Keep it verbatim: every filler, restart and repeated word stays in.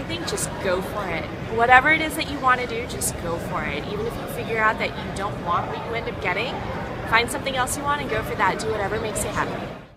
I think just go for it. Whatever it is that you want to do, just go for it. Even if you figure out that you don't want what you end up getting, find something else you want and go for that. Do whatever makes you happy.